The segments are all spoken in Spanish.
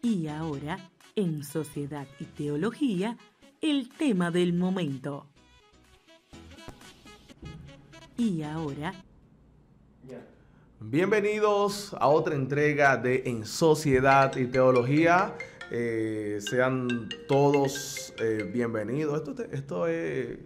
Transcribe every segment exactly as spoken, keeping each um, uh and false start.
Y ahora, en Sociedad y Teología, el tema del momento. Y ahora... Bienvenidos a otra entrega de En Sociedad y Teología. Eh, sean todos eh, bienvenidos. Esto, te, esto, es,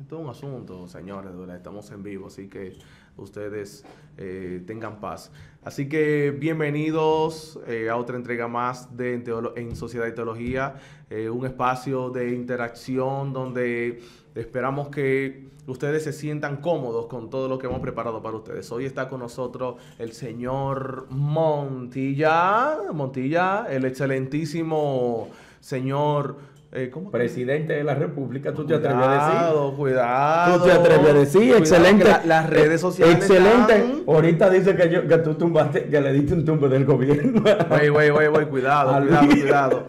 esto es un asunto, señores, estamos en vivo, así que ustedes eh, tengan paz. Así que bienvenidos eh, a otra entrega más de En, en Sociedad y Teología, eh, un espacio de interacción donde esperamos que ustedes se sientan cómodos con todo lo que hemos preparado para ustedes. Hoy está con nosotros el señor Montilla, Montilla, el excelentísimo señor... Eh, ¿cómo presidente de la República? ¿Tú cuidado, te atreves a decir? Cuidado, ¿Tú te atreves a decir? Cuidado, excelente. La, las redes sociales. Excelente. Están... Ahorita dice que, yo, que tú tumbaste, que le diste un tumbo del gobierno. Güey, güey, güey, güey, cuidado, cuidado, cuidado.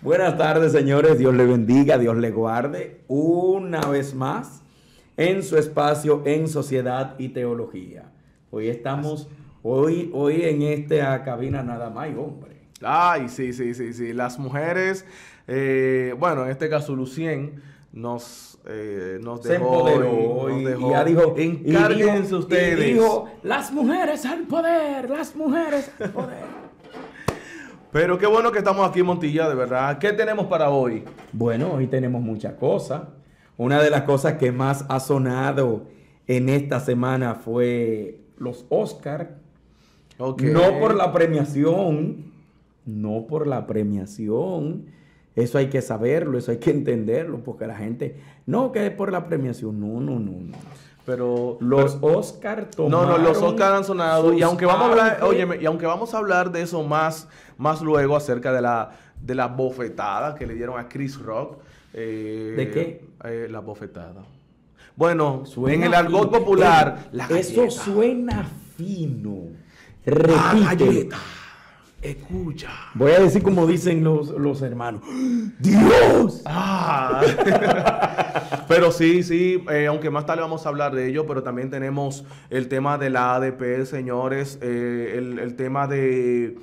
Buenas tardes, señores. Dios le bendiga, Dios le guarde. Una vez más, en su espacio, en Sociedad y Teología. Hoy estamos, hoy, hoy en esta cabina nada más, hombre. Ay, sí, sí, sí, sí. Las mujeres, eh, bueno, en este caso Lucien nos, eh, nos dejó. Se empoderó y, nos dejó. Y ya dijo, encárguense y dijo, ustedes. Y dijo, las mujeres al poder, las mujeres al poder. Pero qué bueno que estamos aquí en Montilla, de verdad. ¿Qué tenemos para hoy? Bueno, hoy tenemos muchas cosas. Una de las cosas que más ha sonado en esta semana fue los Óscar. Okay. No por la premiación. No por la premiación, eso hay que saberlo, eso hay que entenderlo, porque la gente, no, que es por la premiación, no, no, no, no. Pero los pero, Oscar tomaron. No, no, los Oscar han sonado, y aunque vamos a hablar, óyeme, y aunque vamos a hablar de eso más, más luego acerca de la, de la bofetada que le dieron a Chris Rock. Eh, ¿De qué? Eh, la bofetada. Bueno, suena en el argot fino. popular, eh, la galleta. Eso suena fino. Repite. Escucha. Voy a decir como dicen los, los hermanos. ¡Dios! Ah. Pero sí, sí, eh, aunque más tarde vamos a hablar de ello, pero también tenemos el tema de la A D P, señores, eh, el, el tema de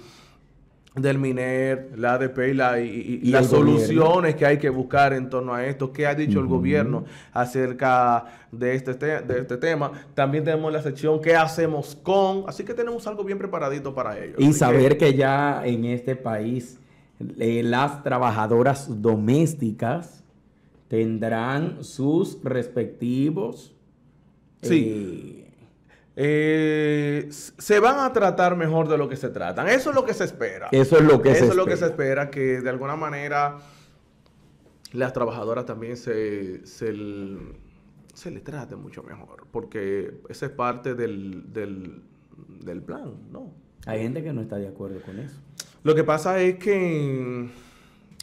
del MINER, la A D P y, la, y, y, y las soluciones gobierno. que hay que buscar en torno a esto. ¿Qué ha dicho uh-huh. el gobierno acerca de este, de este tema? También tenemos la sección ¿qué hacemos con? Así que tenemos algo bien preparadito para ello. Y saber que... que ya en este país eh, las trabajadoras domésticas tendrán sus respectivos... Sí. Eh, Eh, se van a tratar mejor de lo que se tratan. Eso es lo que se espera. Eso es lo que, Eso se, es lo espera. que se espera. Que de alguna manera las trabajadoras también se, se, se le trate mucho mejor. Porque esa es parte del, del, del plan, ¿no? Hay gente que no está de acuerdo con eso. Lo que pasa es que...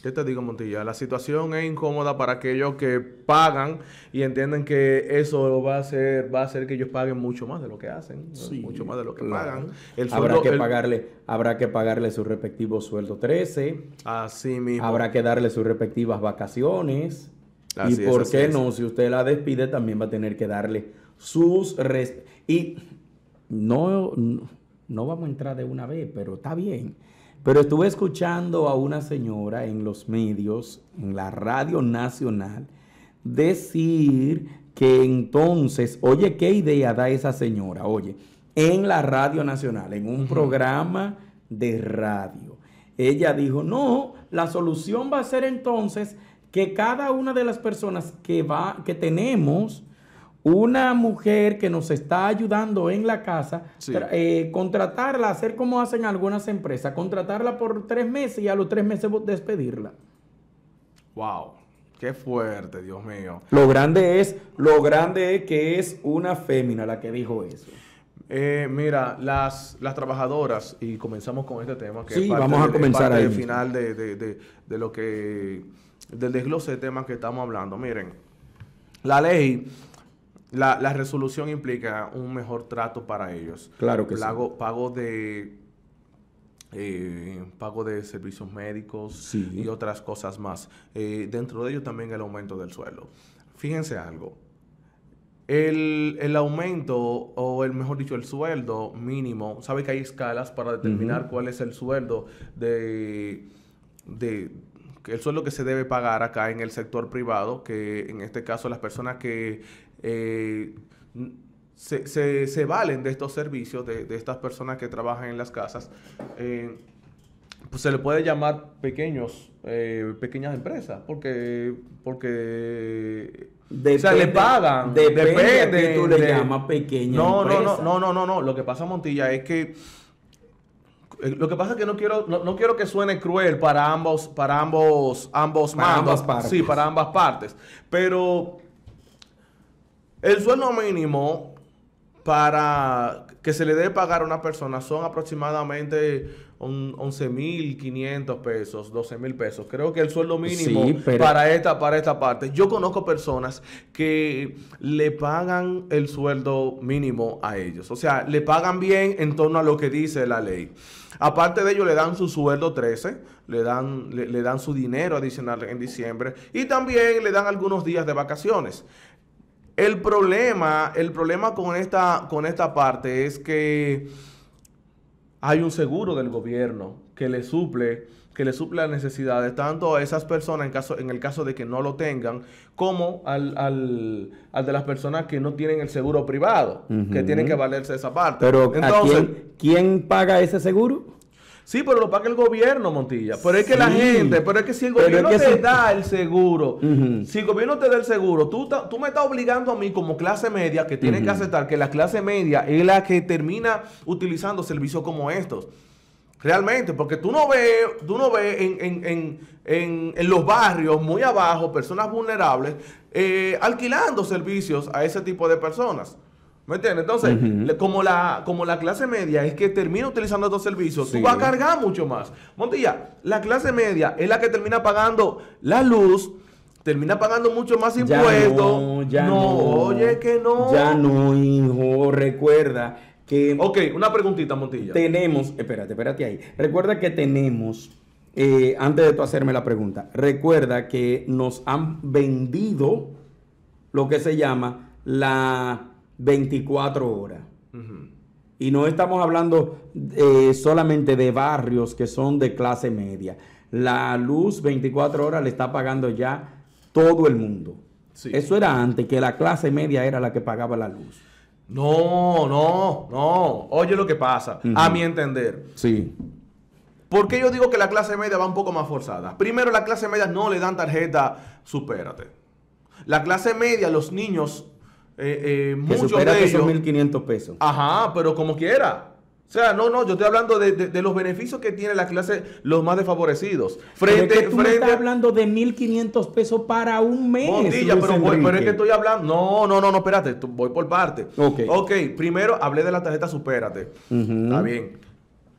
¿Qué te digo, Montilla? La situación es incómoda para aquellos que pagan y entienden que eso va a ser, va a hacer que ellos paguen mucho más de lo que hacen, sí, mucho más de lo que claro. pagan. El sueldo, habrá que el... pagarle, habrá que pagarle su respectivo sueldo trece. Así mismo. Habrá que darle sus respectivas vacaciones. Así y por es, qué no, es. si usted la despide, también va a tener que darle sus res... y no, no, no vamos a entrar de una vez, pero está bien. Pero estuve escuchando a una señora en los medios, en la radio nacional, decir que entonces, oye, ¿qué idea da esa señora? Oye, en la radio nacional, en un uh-huh. programa de radio. Ella dijo, no, la solución va a ser entonces que cada una de las personas que, va, que tenemos, una mujer que nos está ayudando en la casa, sí. eh, contratarla, hacer como hacen algunas empresas, contratarla por tres meses y a los tres meses despedirla. ¡Wow! ¡Qué fuerte, Dios mío! Lo grande es, lo grande es que es una fémina la que dijo eso. Eh, mira, las, las trabajadoras, y comenzamos con este tema, que sí, es parte, vamos a de, comenzar parte ahí. Del final de, de, de, de lo que, del desglose de temas que estamos hablando. Miren, la ley... La, la resolución implica un mejor trato para ellos. Claro que Pago, sí. Pago de, eh, pago de servicios médicos sí. y otras cosas más. Eh, dentro de ello también el aumento del sueldo. Fíjense algo. El, el aumento, o el, mejor dicho, el sueldo mínimo, sabe que hay escalas para determinar uh-huh. cuál es el sueldo de, de el sueldo que se debe pagar acá en el sector privado, que en este caso las personas que eh, se, se, se valen de estos servicios, de, de estas personas que trabajan en las casas, eh, pues se le puede llamar pequeños, eh, pequeñas empresas, porque... porque Depende, o sea, le pagan. Depende, depende de que tú le de, llamas pequeña no, empresa. No, no, no, no, no. Lo que pasa, Montilla, es que... Lo que pasa es que no quiero, no, no quiero que suene cruel para ambos, para ambos, ambos para mandos. Ambas partes. Sí, para ambas partes. Pero el sueldo mínimo para que se le debe pagar a una persona son aproximadamente once mil quinientos pesos, doce mil pesos. Creo que el sueldo mínimo sí, pero... para, esta, para esta parte. Yo conozco personas que le pagan el sueldo mínimo a ellos. O sea, le pagan bien en torno a lo que dice la ley. Aparte de ello, le dan su sueldo trece, le dan, le, le dan su dinero adicional en diciembre y también le dan algunos días de vacaciones. El problema, el problema con esta, con esta parte es que hay un seguro del gobierno que le suple, que le suple las necesidades tanto a esas personas en caso, en el caso de que no lo tengan, como al, al, al de las personas que no tienen el seguro privado, uh-huh. que tienen que valerse esa parte. Pero entonces, ¿a quién, quién paga ese seguro? Sí, pero lo paga el gobierno, Montilla. Pero es que sí. la gente, pero es que si el gobierno es que te se... da el seguro, uh-huh. si el gobierno te da el seguro, tú, tú me estás obligando a mí como clase media, que tiene uh-huh. que aceptar que la clase media es la que termina utilizando servicios como estos. Realmente, porque tú no ves, tú no ves en, en, en, en, en los barrios muy abajo personas vulnerables eh, alquilando servicios a ese tipo de personas. ¿Me entiendes? Entonces, uh-huh. le, como, la, como la clase media es que termina utilizando estos servicios, sí. tú vas a cargar mucho más. Montilla, la clase media es la que termina pagando la luz, termina pagando mucho más impuestos. No, ya no, no, oye que no. Ya no, hijo, recuerda que... Ok, una preguntita, Montilla. Tenemos, espérate, espérate ahí. Recuerda que tenemos, eh, antes de tú hacerme la pregunta, recuerda que nos han vendido lo que se llama la... veinticuatro horas. Uh-huh. Y no estamos hablando eh, solamente de barrios que son de clase media. La luz veinticuatro horas le está pagando ya todo el mundo. Sí. Eso era antes, que la clase media era la que pagaba la luz. No, no, no. Oye lo que pasa, uh-huh. a mi entender. Sí. ¿Por qué yo digo que la clase media va un poco más forzada? Primero, la clase media no le dan tarjeta, supérate. La clase media, los niños... Eh, eh, muchos de ellos mil quinientos pesos. Ajá, pero como quiera. O sea, no, no, yo estoy hablando de, de, de los beneficios que tiene la clase, los más desfavorecidos. Frente, pero es que tú frente... me estás hablando de mil quinientos pesos para un mes. Montilla, pero, voy, pero es que estoy hablando. No, no, no, no, espérate, voy por parte. Ok. Ok, primero hablé de la tarjeta Supérate. Uh -huh. Está bien.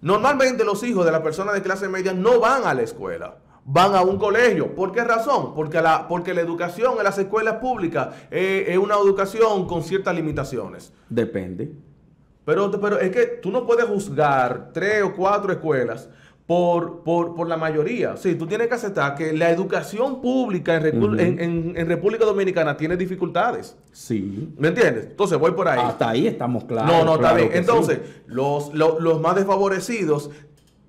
Normalmente los hijos de las personas de clase media no van a la escuela. Van a un colegio. ¿Por qué razón? Porque la, porque la educación en las escuelas públicas eh, es una educación con ciertas limitaciones. Depende. Pero, pero es que tú no puedes juzgar tres o cuatro escuelas por, por, por la mayoría. Sí, tú tienes que aceptar que la educación pública en, Recu uh-huh. en, en, en República Dominicana tiene dificultades. Sí. ¿Me entiendes? Entonces voy por ahí. Hasta ahí estamos claros. No, no, claro, está bien. Entonces, sí. los, los, los más desfavorecidos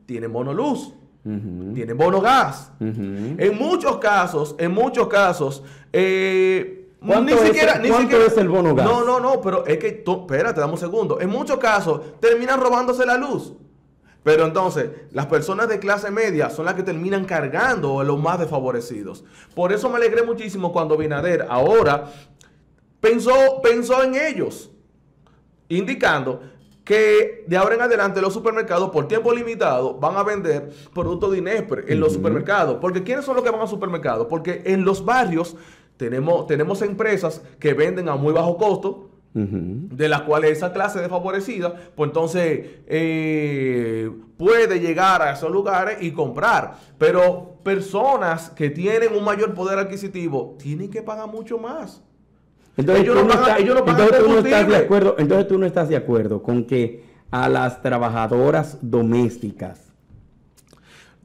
tienen monoluz. Uh-huh. Tienen bono gas. Uh-huh. En muchos casos, en muchos casos, eh, ni es, siquiera, ni ¿cuánto siquiera, es el bono gas? No, no, no, pero es que, to, espérate, dame un segundo. En muchos casos, terminan robándose la luz. Pero entonces, las personas de clase media son las que terminan cargando a los más desfavorecidos. Por eso me alegré muchísimo cuando Abinader ahora pensó, pensó en ellos, indicando que de ahora en adelante los supermercados por tiempo limitado van a vender productos de INESPRE en los uh-huh. supermercados. Porque ¿quiénes son los que van al supermercado? Porque en los barrios tenemos, tenemos empresas que venden a muy bajo costo, uh-huh. de las cuales esa clase desfavorecida, pues entonces eh, puede llegar a esos lugares y comprar. Pero personas que tienen un mayor poder adquisitivo tienen que pagar mucho más. Entonces, ellos tú no pagan, está, ellos no pagan entonces, tú no estás de acuerdo, entonces tú no estás de acuerdo con que a las trabajadoras domésticas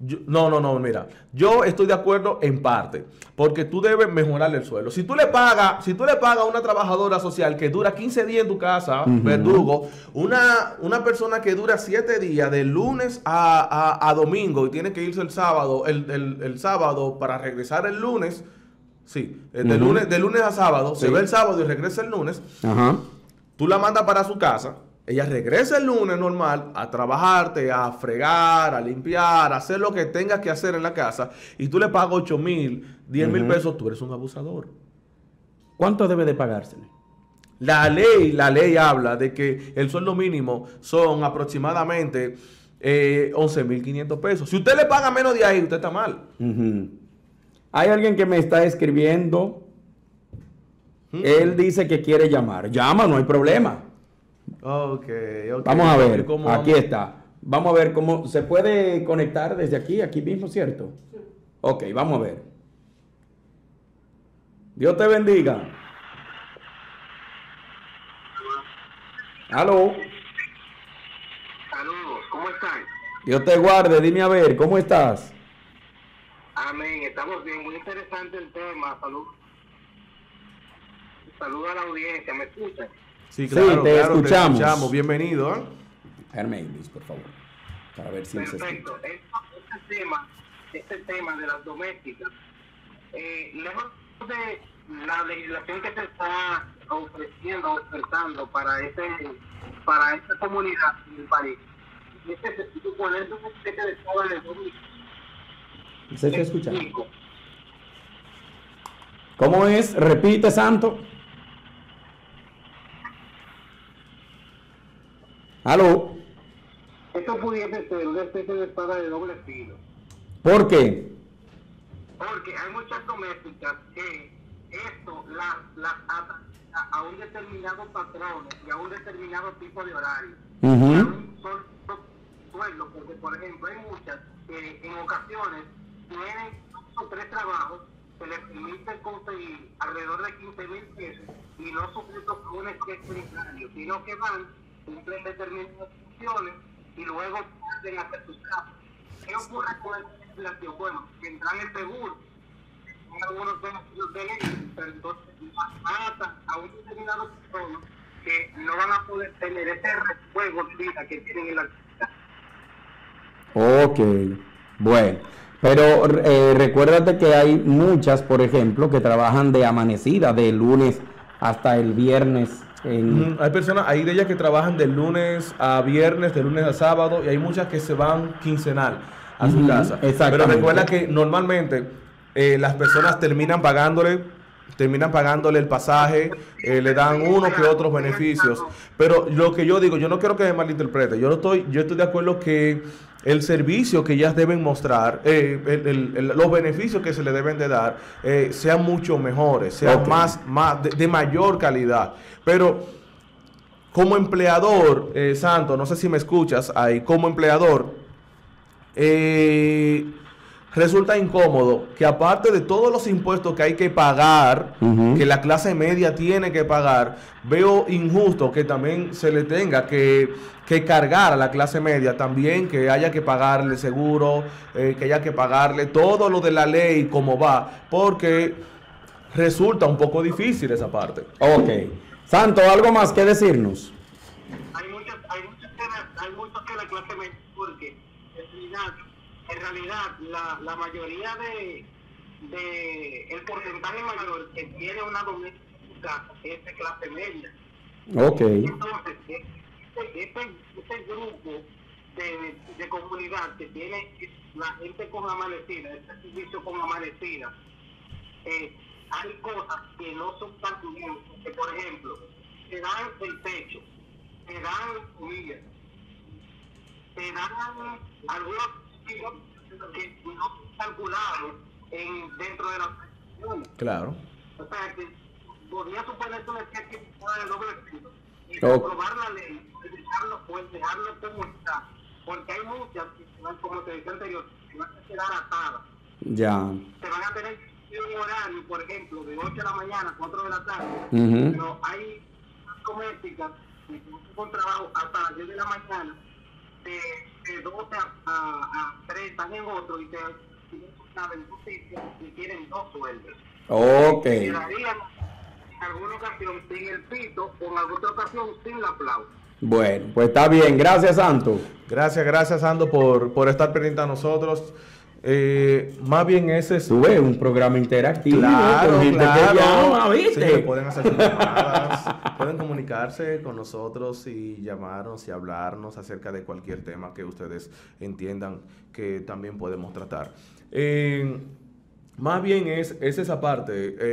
Yo, no, no, no, mira, yo estoy de acuerdo en parte, porque tú debes mejorar el sueldo. Si tú le pagas, si tú le pagas a una trabajadora social que dura quince días en tu casa, uh-huh. verdugo, una, una persona que dura siete días de lunes a, a, a domingo y tiene que irse el sábado, el, el, el sábado para regresar el lunes, sí, de, uh-huh. lunes, de lunes a sábado, sí. se va el sábado y regresa el lunes, uh-huh. tú la mandas para su casa. Ella regresa el lunes normal a trabajarte, a fregar, a limpiar, a hacer lo que tengas que hacer en la casa y tú le pagas ocho mil, diez mil uh-huh. pesos, tú eres un abusador. ¿Cuánto debe de pagársele? La ley, la ley habla de que el sueldo mínimo son aproximadamente eh, once mil quinientos pesos. Si usted le paga menos de ahí, usted está mal. Uh-huh. Hay alguien que me está escribiendo. Uh-huh. Él dice que quiere llamar. Llama, no hay problema. Okay, okay. Vamos a ver, ¿Cómo vamos? Aquí está. Vamos a ver cómo se puede conectar desde aquí, aquí mismo, ¿cierto? Sí. Ok, vamos a ver. Dios te bendiga. Aló. Saludos, ¿cómo están? Dios te guarde, dime a ver, ¿cómo estás? Amén, estamos bien, muy interesante el tema. Salud. Salud a la audiencia, ¿me escuchan? Sí, claro, sí, te, claro escuchamos. te escuchamos. Bienvenido. ¿eh? Déjame, Luis, por favor, para ver si Perfecto. Se este, este, tema, este tema de las domésticas, eh, lejos de la legislación que se está ofreciendo, ofertando para este, para esta comunidad en el país, este sentido, con eso se te descubre en el público. ¿Se te escucha? ¿Cómo es? Repite, Santo. Aló. Esto pudiese ser una especie de espada de doble filo. ¿Por qué? Porque hay muchas domésticas que esto las la ata a un determinado patrón y a un determinado tipo de horario. Uh-huh. A un solo sueldo, porque por ejemplo hay muchas que en ocasiones tienen dos o tres trabajos que les permiten conseguir alrededor de quince mil pesos y no sujetos a un especie de horario, sino que van cumplen determinadas funciones y luego pueden hacer sus trabajos. ¿Qué ocurre con esta legislación? Bueno, tendrán el seguro, algunos beneficios de ley, pero entonces matan a un determinado personas que no van a poder tener ese refuego de vida que tienen en la actividad. Ok, bueno, pero eh, recuérdate que hay muchas, por ejemplo, que trabajan de amanecida, de lunes hasta el viernes. En... Hay personas, hay de ellas que trabajan de lunes a viernes, de lunes a sábado, y hay muchas que se van quincenal a su uh-huh, casa. Pero recuerda que normalmente eh, las personas terminan pagándole, terminan pagándole el pasaje, eh, le dan unos que otros beneficios. Pero lo que yo digo, yo no quiero que me malinterprete, yo no estoy, yo estoy de acuerdo que el servicio que ellas deben mostrar, eh, el, el, el, los beneficios que se le deben de dar, eh, sean mucho mejores, sean okay. más, más de, de mayor calidad. Pero como empleador, eh, Santo, no sé si me escuchas ahí, como empleador, eh, resulta incómodo que aparte de todos los impuestos que hay que pagar, uh-huh. que la clase media tiene que pagar, veo injusto que también se le tenga que, que cargar a la clase media también, que haya que pagarle seguro, eh, que haya que pagarle todo lo de la ley como va, porque resulta un poco difícil esa parte. Ok. Santo, ¿algo más que decirnos? Hay muchos, hay muchos, que, la, hay muchos que la clase media, porque en realidad, en realidad la, la mayoría de, de el porcentaje mayor que tiene una doméstica es de clase media. Ok. Entonces, este, este, este grupo de, de comunidad que tiene la gente con amanecida, este servicio con amanecida, eh, hay cosas que no son tan comunes, que por ejemplo, te dan el techo, te dan comida, te dan algunos que no son calculados en, dentro de la presión. Claro. O sea, que podría suponer una especie de doble filo, y aprobar la ley, y dejarlo, pues, dejarlo como está, porque hay muchas que, como te dije anterior, se van a quedar atadas. Ya. Se van a tener un horario, por ejemplo, de ocho de la mañana a cuatro de la tarde, uh-huh. pero hay domésticas que con trabajo hasta las diez de la mañana, de de doce a, a, a tres están en otro y te saben justicia y tienen dos sueldos. Ok. Y quedarían en alguna ocasión sin el pito o en alguna otra ocasión sin la aplauso. Bueno, pues está bien. Gracias, Santo. Gracias, gracias, Santo, por, por estar pendiente a nosotros. Eh, más bien ese es... Tú ves, un programa interactivo. Claro, con gente claro. Que llama, ¿viste? Sí, pueden hacer llamadas, pueden comunicarse con nosotros y llamarnos y hablarnos acerca de cualquier tema que ustedes entiendan que también podemos tratar. Eh, más bien es, es esa parte,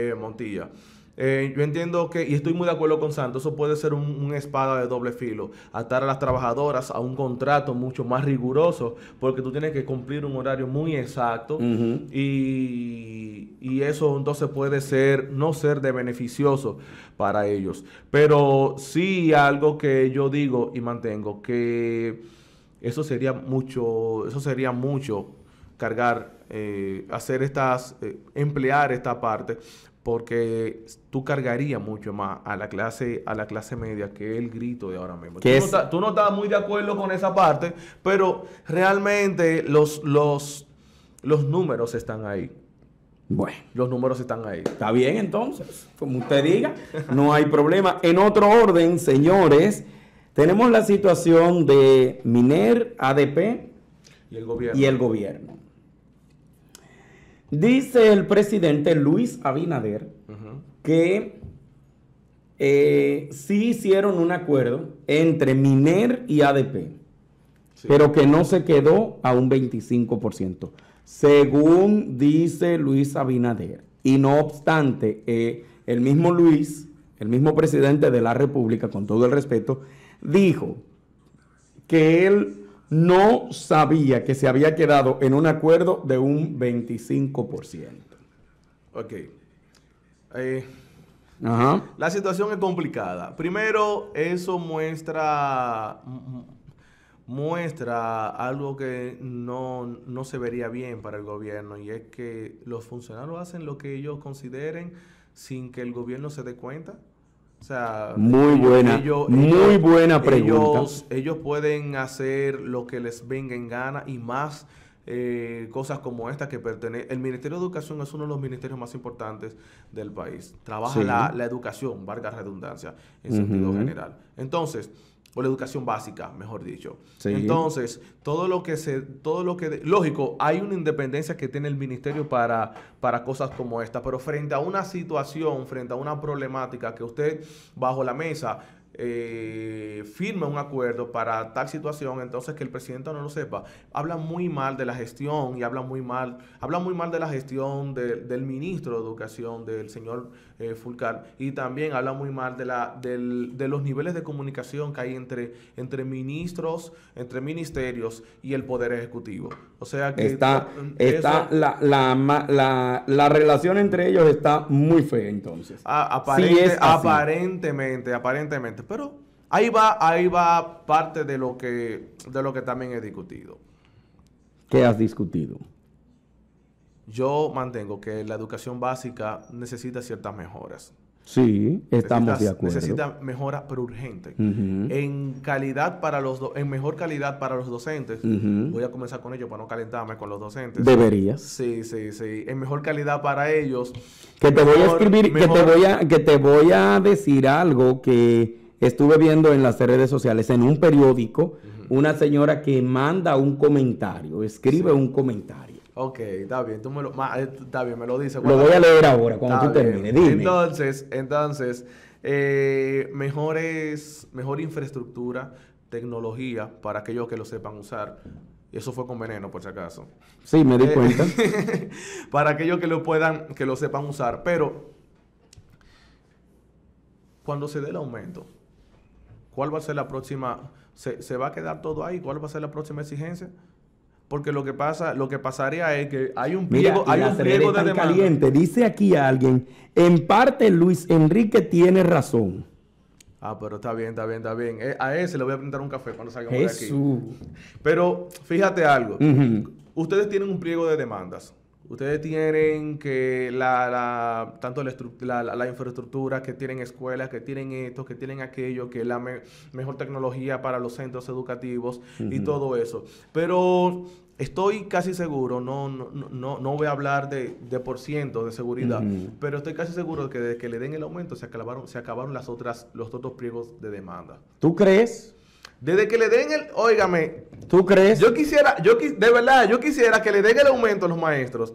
eh, Montilla. Eh, yo entiendo que, y estoy muy de acuerdo con Santos, eso puede ser un, una espada de doble filo, atar a las trabajadoras a un contrato mucho más riguroso, porque tú tienes que cumplir un horario muy exacto, uh-huh. y, y eso entonces puede ser, no ser de beneficioso para ellos. Pero sí algo que yo digo y mantengo, que eso sería mucho, eso sería mucho cargar, eh, hacer estas, eh, emplear esta parte, porque tú cargarías mucho más a la clase a la clase media que el grito de ahora mismo. Tú no, está, tú no estás muy de acuerdo con esa parte, pero realmente los, los, los números están ahí. Bueno. Los números están ahí. Está bien, entonces. Como usted diga, no hay problema. En otro orden, señores, tenemos la situación de MINER, A D P y el gobierno. Y el gobierno. Dice el presidente Luis Abinader uh-huh. que eh, sí hicieron un acuerdo entre MINER y A D P, sí. pero que no se quedó a un veinticinco por ciento, según dice Luis Abinader. Y no obstante, eh, el mismo Luis, el mismo presidente de la República, con todo el respeto, dijo que él... no sabía que se había quedado en un acuerdo de un veinticinco por ciento. Ok. Eh, Ajá. La situación es complicada. Primero, eso muestra, muestra algo que no, no se vería bien para el gobierno, y es que los funcionarios hacen lo que ellos consideren sin que el gobierno se dé cuenta. O sea, muy buena, ellos, muy ellos, buena pregunta. Ellos, ellos pueden hacer lo que les venga en gana y más eh, cosas como esta que pertenece. El Ministerio de Educación es uno de los ministerios más importantes del país. Trabaja sí. la, la educación, valga redundancia, en uh-huh. sentido general. Entonces, o la educación básica, mejor dicho. Sí. Entonces, todo lo que se, todo lo que, de, lógico, hay una independencia que tiene el ministerio para, para cosas como esta, pero frente a una situación, frente a una problemática que usted bajo la mesa eh, firma un acuerdo para tal situación, entonces que el presidente no lo sepa, habla muy mal de la gestión y habla muy mal, habla muy mal de la gestión de, del ministro de Educación, del señor Eh, Fulcar, y también habla muy mal de, la, del, de los niveles de comunicación que hay entre, entre ministros, entre ministerios y el Poder Ejecutivo. O sea que está, está eso, la, la, la, la relación entre ellos está muy fea entonces. A, aparente, sí es aparentemente, aparentemente, pero ahí va, ahí va parte de lo que, de lo que también he discutido. ¿Qué has discutido? Yo mantengo que la educación básica necesita ciertas mejoras. Sí, estamos necesita, de acuerdo. Necesita mejoras, pero urgentes. Uh-huh. En calidad para los do, en mejor calidad para los docentes. Uh-huh. Voy a comenzar con ellos para no calentarme con los docentes. Deberías. Sí, sí, sí. En mejor calidad para ellos. Que te mejor, voy a escribir, mejor, que te voy a, que te voy a decir algo que estuve viendo en las redes sociales, en un periódico, uh-huh. una señora que manda un comentario, escribe sí. un comentario. Ok, está bien, tú me lo, ma, está bien, me lo dices. Lo voy a leer ahora, cuando tú termines, dime. Entonces, entonces eh, mejores, mejor infraestructura, tecnología, para aquellos que lo sepan usar. Eso fue con veneno, por si acaso. Sí, me di eh, cuenta. Para aquellos que lo puedan, que lo sepan usar. Pero, cuando se dé el aumento, ¿cuál va a ser la próxima? ¿Se, se va a quedar todo ahí? ¿Cuál va a ser la próxima exigencia? Porque lo que pasa, lo que pasaría es que hay un pliego, mira, hay un pliego de demanda. Caliente. Dice aquí alguien, en parte Luis Enrique tiene razón. Ah, pero está bien, está bien, está bien. Eh, a ese le voy a brindar un café cuando salgamos de aquí. Pero fíjate algo. Uh-huh. Ustedes tienen un pliego de demandas. Ustedes tienen que la, la, tanto la, la, la infraestructura, que tienen escuelas, que tienen esto, que tienen aquello, que la me, mejor tecnología para los centros educativos uh-huh. y todo eso. Pero estoy casi seguro, no, no, no, no voy a hablar de, de por ciento de seguridad, uh-huh. pero estoy casi seguro de que desde que le den el aumento se acabaron, se acabaron las otras, los otros pliegos de demanda. ¿Tú crees? Desde que le den el... Óigame. ¿Tú crees? Yo quisiera... yo quis, De verdad, yo quisiera que le den el aumento a los maestros.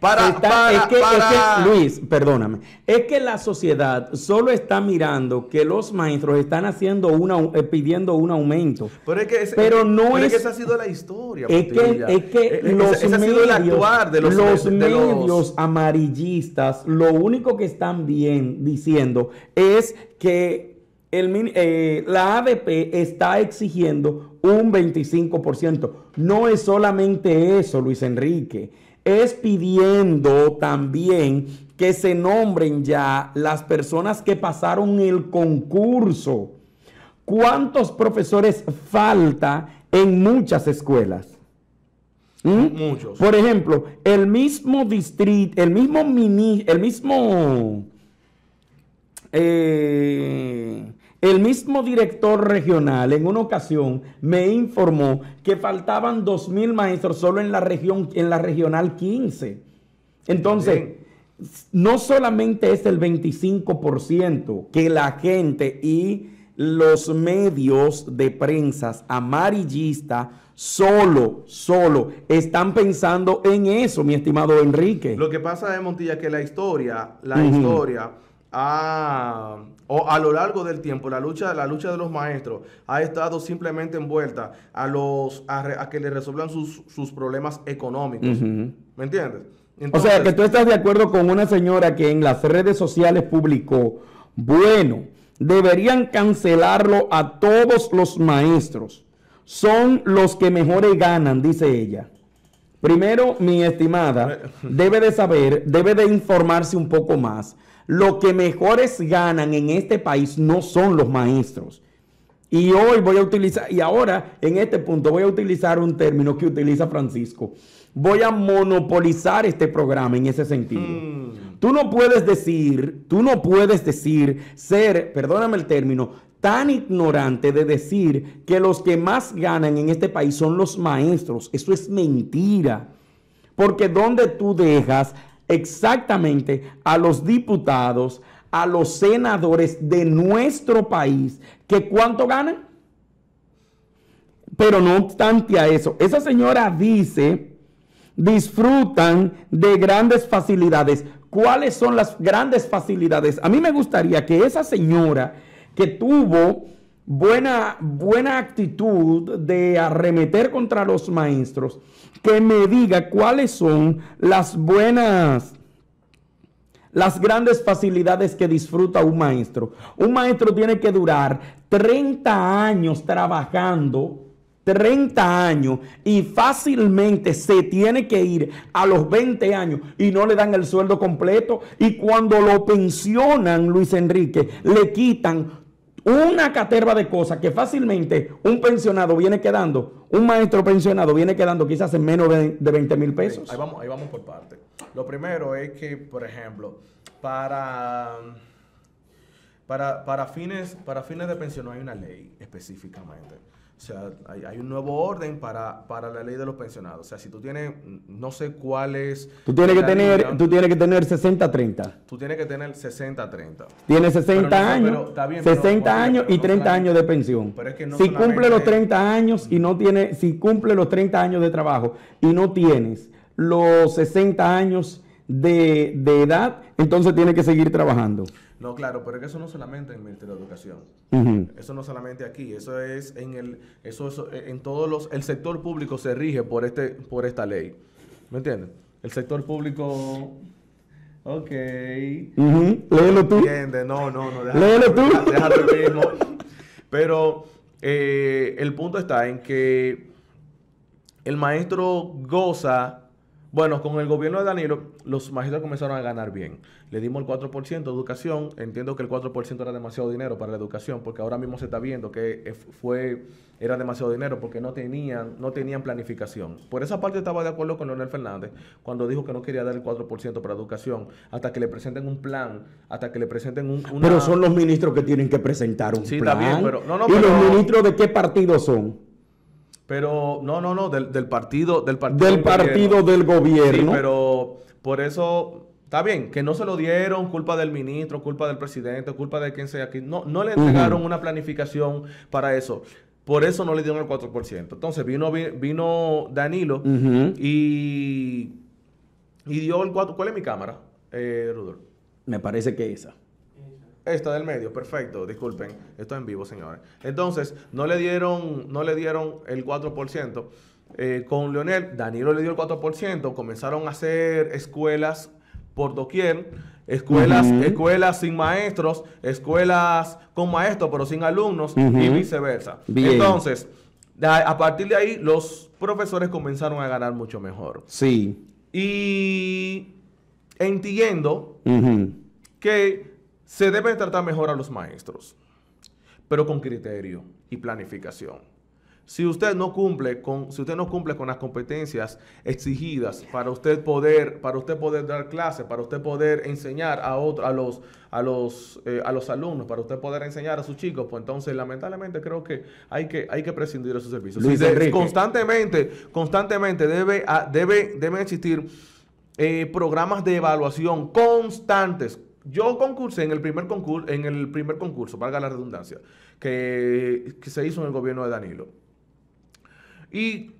Para... Está, para, es que, para... Es que, Luis, perdóname. Es que la sociedad solo está mirando que los maestros están haciendo una, eh, pidiendo un aumento. Pero es que... Es, pero no es, es que esa ha sido la historia. Es Montilla. que, es que es, los ese, ese medios... ha sido el actuar de los... Los de, de medios los... amarillistas lo único que están bien diciendo es que... El, eh, la A D P está exigiendo un veinticinco por ciento. No es solamente eso, Luis Enrique. Es pidiendo también que se nombren ya las personas que pasaron el concurso. ¿Cuántos profesores falta en muchas escuelas? ¿Mm? Muchos. Por ejemplo, el mismo distrito, el mismo mini, el mismo... Eh, El mismo director regional en una ocasión me informó que faltaban dos mil maestros solo en la región, en la regional quince. Entonces, sí. no solamente es el veinticinco por ciento que la gente y los medios de prensa amarillistas solo, solo están pensando en eso, mi estimado Enrique. Lo que pasa es, Montilla, que la historia, la uh-huh. historia... Ah, o a lo largo del tiempo, la lucha, la lucha de los maestros ha estado simplemente envuelta a los a, re, a que le resuelvan sus, sus problemas económicos. Uh-huh. ¿Me entiendes? Entonces, o sea, que tú estás de acuerdo con una señora que en las redes sociales publicó, bueno, deberían cancelarlo a todos los maestros. Son los que mejores ganan, dice ella. Primero, mi estimada, debe de saber, debe de informarse un poco más. Lo que mejores ganan en este país no son los maestros. Y hoy voy a utilizar, y ahora en este punto voy a utilizar un término que utiliza Francisco. Voy a monopolizar este programa en ese sentido. Mm. Tú no puedes decir, tú no puedes decir, ser, perdóname el término, tan ignorante de decir que los que más ganan en este país son los maestros. Eso es mentira. Porque donde tú dejas... exactamente a los diputados, a los senadores de nuestro país, que cuánto ganan. Pero no obstante a eso, esa señora dice, disfrutan de grandes facilidades. ¿Cuáles son las grandes facilidades? A mí me gustaría que esa señora que tuvo buena, buena actitud de arremeter contra los maestros, que me diga cuáles son las buenas, las grandes facilidades que disfruta un maestro. Un maestro tiene que durar treinta años trabajando, treinta años, y fácilmente se tiene que ir a los veinte años y no le dan el sueldo completo. Y cuando lo pensionan, Luis Enrique, le quitan una caterva de cosas que fácilmente un pensionado viene quedando, un maestro pensionado viene quedando quizás en menos de, de veinte mil pesos. Ahí vamos, ahí vamos por parte. Lo primero es que, por ejemplo, para, para, para, fines, para fines de pensión no hay una ley específicamente. O sea, hay, hay un nuevo orden para, para la ley de los pensionados. O sea, si tú tienes, no sé cuál es... Tú tienes que tener línea, tú tienes que tener sesenta treinta. Tú tienes que tener sesenta treinta. Tienes sesenta años, sesenta años y treinta años de pensión. Pero es que no si cumple los treinta años y no tiene, si cumple los treinta años de trabajo y no tienes los sesenta años de, de edad, entonces tienes que seguir trabajando. No, claro, pero es que eso no solamente en el Ministerio de Educación. Uh-huh. Eso no solamente aquí, eso es en el eso, eso en todos los el sector público se rige por este por esta ley. ¿Me entiendes? El sector público. Ok. Uh-huh. Léelo tú. ¿Entiendes? No, no, no. Déjalo, Léelo tú. Déjalo mismo. Pero eh, el punto está en que el maestro goza Bueno, con el gobierno de Danilo, los magistrados comenzaron a ganar bien. Le dimos el cuatro por ciento de educación. Entiendo que el cuatro por ciento era demasiado dinero para la educación, porque ahora mismo se está viendo que fue, era demasiado dinero porque no tenían, no tenían planificación. Por esa parte estaba de acuerdo con Leonel Fernández cuando dijo que no quería dar el cuatro por ciento para educación hasta que le presenten un plan, hasta que le presenten un... Una... Pero son los ministros que tienen que presentar un sí, plan. Sí, está bien, pero... No, no, ¿Y pero... los ministros de qué partido son? Pero, no, no, no, del, del partido del partido del, del partido gobierno. del gobierno. Sí, pero por eso, está bien, que no se lo dieron, culpa del ministro, culpa del presidente, culpa de quien sea aquí. No, no le entregaron uh-huh. una planificación para eso. Por eso no le dieron el cuatro por ciento. Entonces vino, vino Danilo uh-huh. y, y dio el cuatro por ciento. ¿Cuál es mi cámara, eh, Rudolf? Me parece que esa. Esta del medio, perfecto, disculpen, esto es en vivo, señores. Entonces, no le dieron, no le dieron el cuatro por ciento. Eh, con Leonel, Danilo le dio el cuatro por ciento, comenzaron a hacer escuelas por doquier, escuelas, uh-huh. escuelas sin maestros, escuelas con maestros pero sin alumnos uh-huh. y viceversa. Bien. Entonces, a partir de ahí, los profesores comenzaron a ganar mucho mejor. Sí. Y entiendo uh-huh. que... se debe tratar mejor a los maestros, pero con criterio y planificación. Si usted no cumple con, si usted no cumple con las competencias exigidas para usted poder, para usted poder dar clase, para usted poder enseñar a otro, a los, a los, eh, a los alumnos, para usted poder enseñar a sus chicos, pues entonces lamentablemente creo que hay que, hay que prescindir de sus servicios. Luis Enrique. Constantemente, constantemente debe, debe, deben existir eh, programas de evaluación constantes. Yo concursé en el primer concurso, en el primer concurso, valga la redundancia, que, que se hizo en el gobierno de Danilo. Y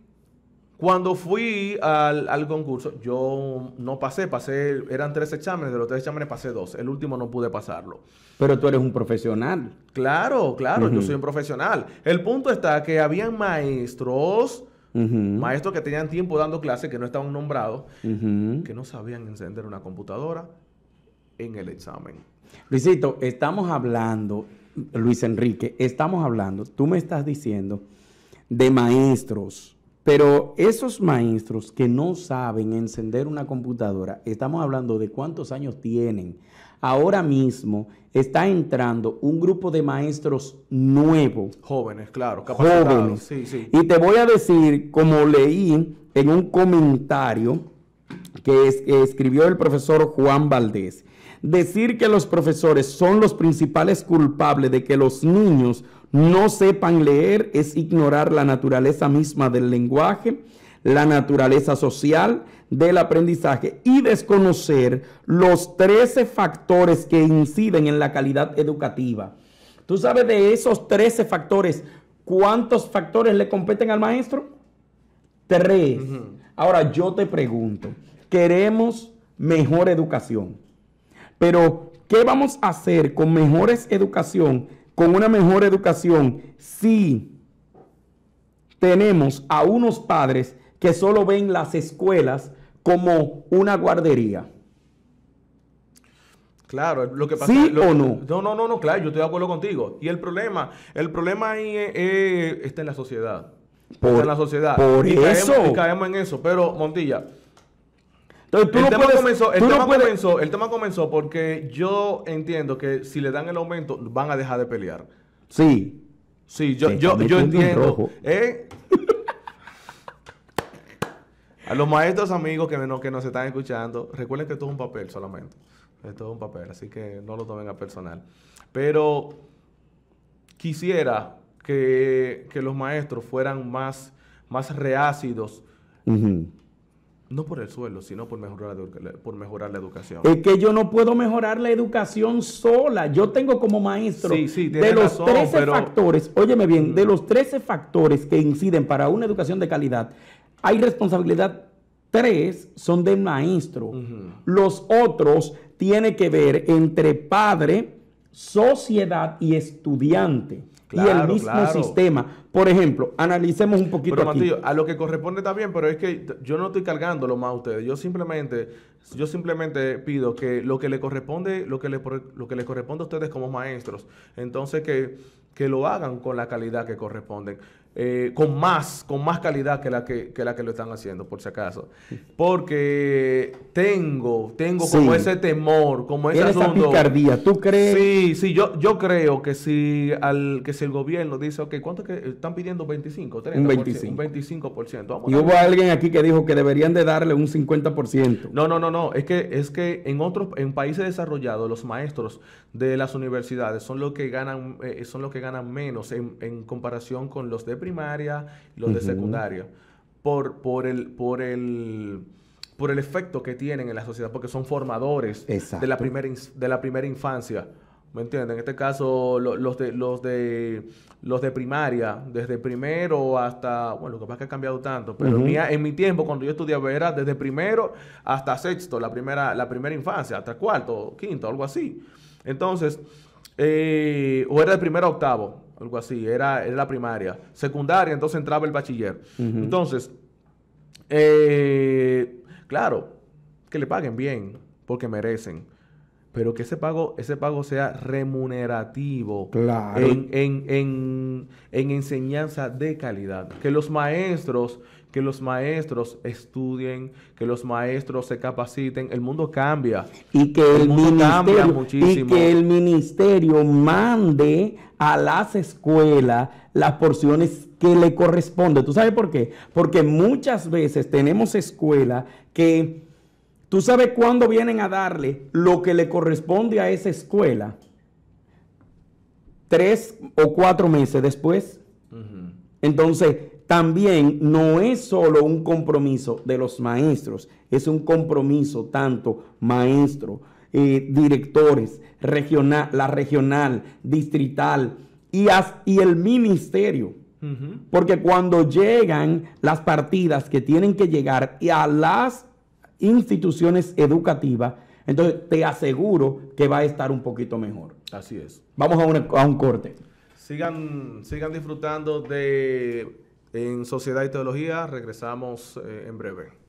cuando fui al, al concurso, yo no pasé, pasé, eran tres exámenes, de los tres exámenes pasé dos, el último no pude pasarlo. Pero tú eres un profesional. Claro, claro, uh-huh. yo soy un profesional. El punto está que habían maestros... Uh-huh. Maestros que tenían tiempo dando clases, que no estaban nombrados, uh-huh. que no sabían encender una computadora en el examen. Luisito, estamos hablando, Luis Enrique, estamos hablando, tú me estás diciendo de maestros, pero esos maestros que no saben encender una computadora, estamos hablando de cuántos años tienen. Ahora mismo está entrando un grupo de maestros nuevos. Jóvenes, claro, capacitados. Jóvenes. Sí, sí. Y te voy a decir, como leí en un comentario que es, escribió el profesor Juan Valdés, decir que los profesores son los principales culpables de que los niños no sepan leer es ignorar la naturaleza misma del lenguaje, la naturaleza social del aprendizaje y desconocer los trece factores que inciden en la calidad educativa. ¿Tú sabes de esos trece factores cuántos factores le competen al maestro? Tres. Uh-huh. Ahora yo te pregunto, queremos mejor educación. Pero, ¿qué vamos a hacer con mejores educación, con una mejor educación, si tenemos a unos padres que solo ven las escuelas como una guardería? Claro, lo que pasa... ¿Sí lo, o no? No, no, no, no, claro, yo estoy de acuerdo contigo. Y el problema, el problema ahí es, es, está en la sociedad. Por, está en la sociedad. Por y eso. Caemos, y caemos en eso, pero, Montilla... Entonces, tú el, no tema puedes, comenzó, el, tú tema no puedes... comenzó, el tema comenzó porque yo entiendo que si le dan el aumento van a dejar de pelear. Sí. Sí, yo, yo, yo entiendo. ¿Eh? A los maestros amigos que, no, que nos están escuchando, recuerden que esto es un papel solamente. Esto es un papel, así que no lo tomen a personal. Pero quisiera que, que los maestros fueran más, más reácidos. Uh-huh. No por el suelo, sino por mejorar, por mejorar la educación. Es que yo no puedo mejorar la educación sola. Yo tengo como maestro sí, sí, de los razón, trece pero... factores, óyeme bien, de los trece factores que inciden para una educación de calidad, hay responsabilidad, tres son del maestro. Uh-huh. Los otros tienen que ver entre padre, sociedad y estudiante. Claro, y el mismo claro. sistema. Por ejemplo, analicemos un poquito pero, aquí. Matillo, a lo que corresponde está bien, pero es que yo no estoy cargándolo más a ustedes. Yo simplemente, yo simplemente pido que lo que le corresponde, lo que le, lo que le corresponde a ustedes como maestros, entonces que, que lo hagan con la calidad que corresponden. Eh, con más, con más calidad que la que, que la que lo están haciendo, por si acaso. Porque tengo, tengo sí. como ese temor, como ese asunto. Esa picardía, ¿tú crees? Sí, sí, yo, yo creo que si al que si el gobierno dice, ok, ¿cuánto que están pidiendo? veinticinco, treinta, un veinticinco por ciento. Un veinticinco por ciento. Vamos y hubo alguien aquí que dijo que deberían de darle un cincuenta por ciento. No, no, no, no. Es que, es que en otros, en países desarrollados, los maestros de las universidades son los que ganan, eh, son los que ganan menos en, en comparación con los de primaria y los uh-huh. de secundaria, por, por, el, por, el, por el efecto que tienen en la sociedad, porque son formadores de la, primera, de la primera infancia, ¿me entienden? En este caso, lo, los, de, los, de, los de primaria, desde primero hasta, bueno, lo que pasa es que ha cambiado tanto, pero uh-huh. en, mi, en mi tiempo, cuando yo estudiaba, era desde primero hasta sexto, la primera, la primera infancia, hasta cuarto, quinto, algo así. Entonces, eh, o era de primero a octavo, algo así, era, era la primaria. Secundaria, entonces entraba el bachiller. Uh-huh. Entonces, eh, claro, que le paguen bien, porque merecen. Pero que ese pago, ese pago sea remunerativo. Claro. En, en, en, en enseñanza de calidad. Que los maestros, que los maestros estudien, que los maestros se capaciten. El mundo cambia. Y que el, el mundo cambia muchísimo. Y que el ministerio mande a las escuelas las porciones que le corresponden. ¿Tú sabes por qué? Porque muchas veces tenemos escuelas que... ¿Tú sabes cuándo vienen a darle lo que le corresponde a esa escuela? Tres o cuatro meses después. Uh-huh. Entonces, también no es solo un compromiso de los maestros, es un compromiso tanto maestro, eh, directores, regional, la regional, distrital y, as, y el ministerio. Uh-huh. Porque cuando llegan las partidas que tienen que llegar y a las instituciones educativas, entonces te aseguro que va a estar un poquito mejor. Así es. Vamos a, una, a un corte. Sigan, sigan disfrutando de En Sociedad y Teología. Regresamos eh, en breve.